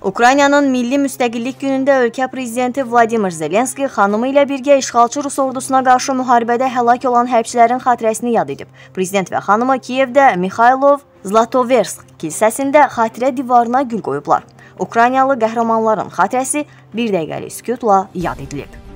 Ukraynanın Milli Müstəqillik günündə ölkə prezidenti Vladimir Zelensky xanımı ilə birgə işğalçı Rus ordusuna qarşı müharibədə həlak olan hərbçilərin xatirəsini yad edib. Prezident və xanımı Kiyevdə Mikhailov Zlatoversk kilsəsində xatirə divarına gül qoyublar. Ukraynalı qəhrəmanların xatirəsi bir dəqiqəlik sükutla yad edilib.